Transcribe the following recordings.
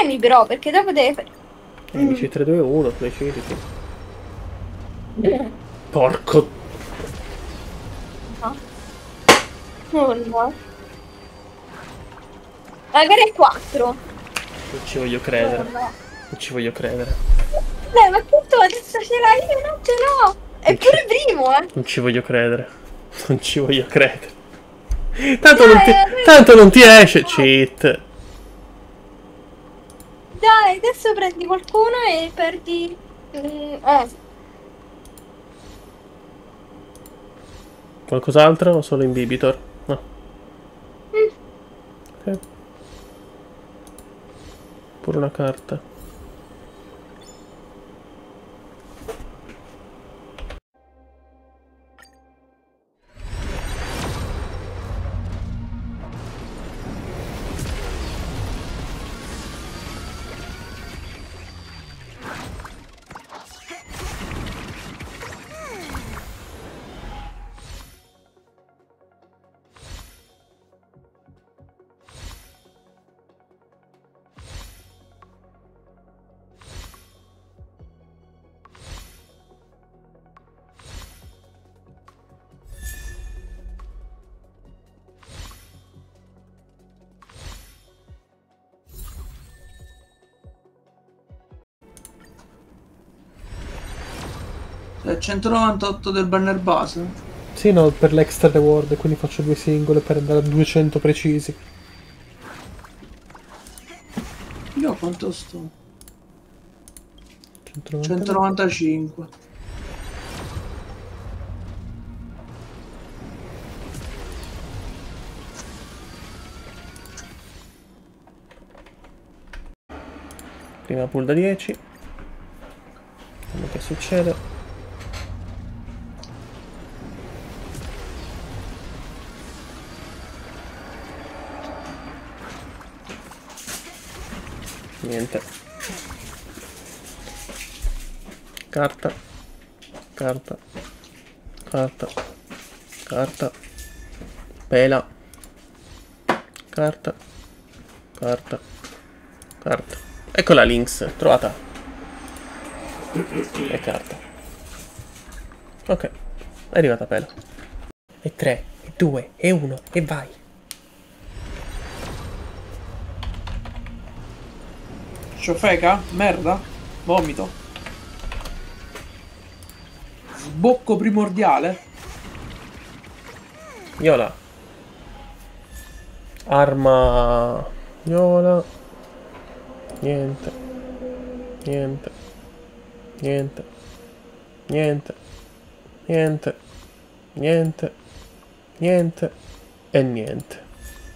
premi però, perché dopo deve... 15, 3, 2, 1, porco... No. No. La gara è 4. Non ci voglio credere. No, no. Non ci voglio credere. Dai, ma appunto adesso ce l'hai, io non ce l'ho. È pure primo, eh. Non ci voglio credere. Non ci voglio credere. Tanto, dai, tanto non ti esce, cheat. Dai, adesso prendi qualcuno e perdi... Qualcos'altro o solo Inhibitor? No. Ok. Pure una carta. È 198 del banner base? Sì, no, per l'extra reward, quindi faccio due singole per andare a 200 precisi. Io quanto sto? 195. Prima pull da 10. Vediamo che succede. Niente. Carta. Carta. Carta. Carta. Pela. Carta. Carta. Carta. Eccola Lynx, trovata. E carta. Ok, è arrivata Pela. E 3, e 2, e 1, e vai. Ciofeca? Merda? Vomito? Sbocco primordiale? Viola. Arma... Viola. Niente. Niente. Niente. Niente. Niente. Niente. Niente. E niente.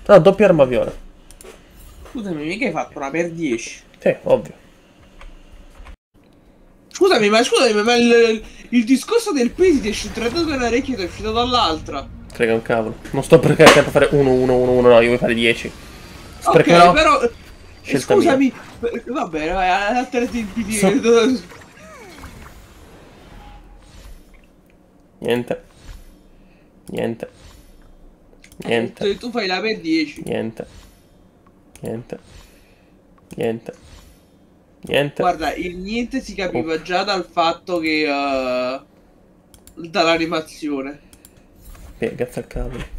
No, doppia arma viola. Scusami, mica hai fatto una per 10? Ovvio. Scusami, ma il discorso del peso ti è sciutrato da un'orecchia e ti è uscito dall'altra. Frega un cavolo. Non sto per tempo a fare 1, 1, 1, 1, no, io voglio fare 10. Sprecherò. Ok, però... Scelta scusami, mia. Va bene, vai, altri di... Niente. Niente. Niente. Tu fai la per 10. Niente. Niente. Niente. Niente. Guarda, il niente si capiva già dal fatto che... dall'animazione. Grazie al cavolo.